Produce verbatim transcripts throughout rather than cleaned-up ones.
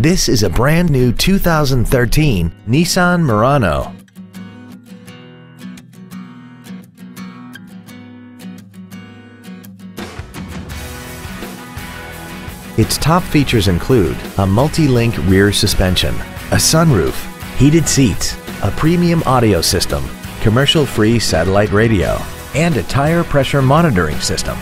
This is a brand new two thousand thirteen Nissan Murano. Its top features include a multi-link rear suspension, a sunroof, heated seats, a premium audio system, commercial-free satellite radio, and a tire pressure monitoring system.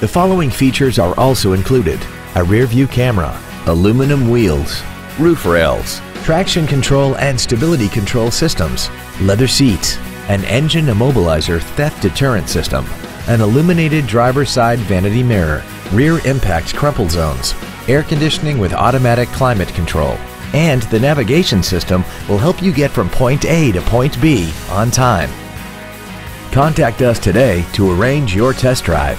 The following features are also included: a rear-view camera, aluminum wheels, roof rails, traction control and stability control systems, leather seats, an engine immobilizer theft deterrent system, an illuminated driver's side vanity mirror, rear impact crumple zones, air conditioning with automatic climate control, and the navigation system will help you get from point A to point B on time. Contact us today to arrange your test drive.